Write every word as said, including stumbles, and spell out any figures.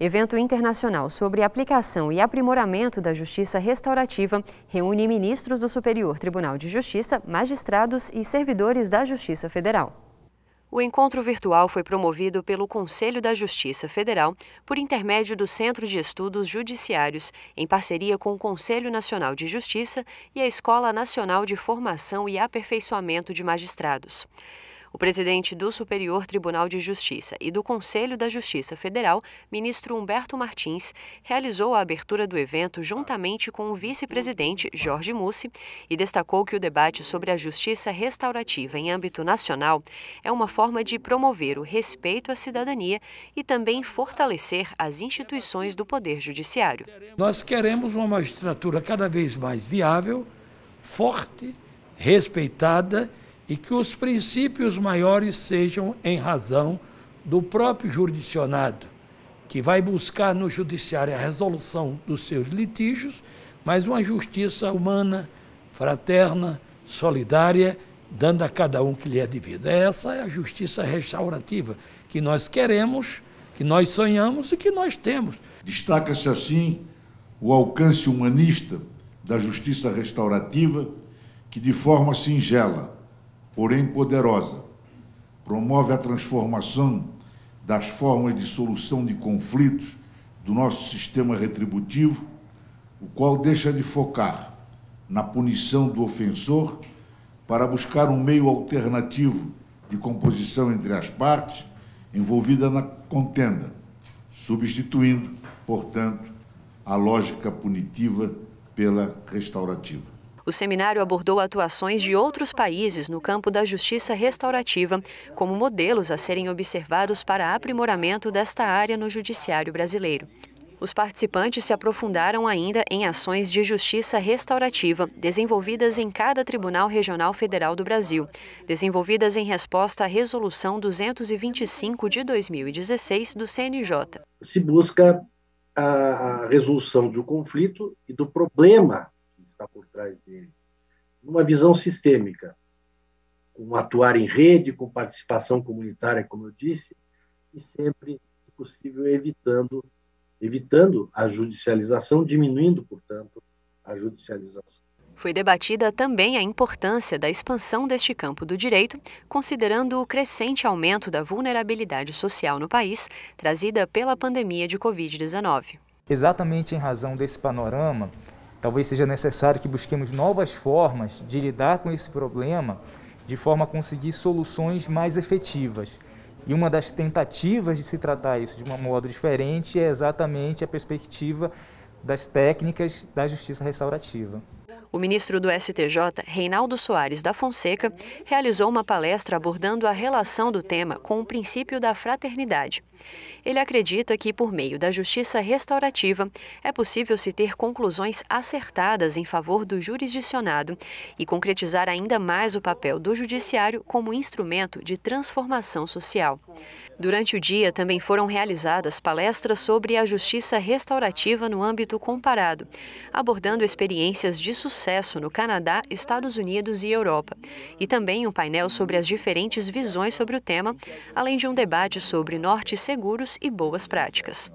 Evento internacional sobre aplicação e aprimoramento da justiça restaurativa reúne ministros do Superior Tribunal de Justiça, magistrados e servidores da Justiça Federal. O encontro virtual foi promovido pelo Conselho da Justiça Federal por intermédio do Centro de Estudos Judiciários, em parceria com o Conselho Nacional de Justiça e a Escola Nacional de Formação e Aperfeiçoamento de Magistrados. O presidente do Superior Tribunal de Justiça e do Conselho da Justiça Federal, ministro Humberto Martins, realizou a abertura do evento juntamente com o vice-presidente Jorge Mussi e destacou que o debate sobre a justiça restaurativa em âmbito nacional é uma forma de promover o respeito à cidadania e também fortalecer as instituições do Poder Judiciário. Nós queremos uma magistratura cada vez mais viável, forte, respeitada, e que os princípios maiores sejam em razão do próprio jurisdicionado, que vai buscar no judiciário a resolução dos seus litígios, mas uma justiça humana, fraterna, solidária, dando a cada um que lhe é devido. Essa é a justiça restaurativa que nós queremos, que nós sonhamos e que nós temos. Destaca-se assim o alcance humanista da justiça restaurativa, que de forma singela, porém poderosa, promove a transformação das formas de solução de conflitos do nosso sistema retributivo, o qual deixa de focar na punição do ofensor para buscar um meio alternativo de composição entre as partes envolvidas na contenda, substituindo, portanto, a lógica punitiva pela restaurativa. O seminário abordou atuações de outros países no campo da justiça restaurativa, como modelos a serem observados para aprimoramento desta área no judiciário brasileiro. Os participantes se aprofundaram ainda em ações de justiça restaurativa desenvolvidas em cada Tribunal Regional Federal do Brasil, desenvolvidas em resposta à Resolução duzentos e vinte e cinco de dois mil e dezesseis do C N J. Se busca a resolução de um conflito e do problema está por trás dele, numa visão sistêmica, com atuar em rede, com participação comunitária, como eu disse, e sempre, se possível, evitando, evitando a judicialização, diminuindo, portanto, a judicialização. Foi debatida também a importância da expansão deste campo do direito, considerando o crescente aumento da vulnerabilidade social no país, trazida pela pandemia de covid dezenove. Exatamente em razão desse panorama, talvez seja necessário que busquemos novas formas de lidar com esse problema de forma a conseguir soluções mais efetivas. E uma das tentativas de se tratar isso de um modo diferente é exatamente a perspectiva das técnicas da justiça restaurativa. O ministro do S T J, Reynaldo Soares da Fonseca, realizou uma palestra abordando a relação do tema com o princípio da fraternidade. Ele acredita que, por meio da justiça restaurativa, é possível se ter conclusões acertadas em favor do jurisdicionado e concretizar ainda mais o papel do judiciário como instrumento de transformação social. Durante o dia, também foram realizadas palestras sobre a justiça restaurativa no âmbito comparado, abordando experiências de sucesso no Canadá, Estados Unidos e Europa, e também um painel sobre as diferentes visões sobre o tema, além de um debate sobre norte seguro e boas práticas.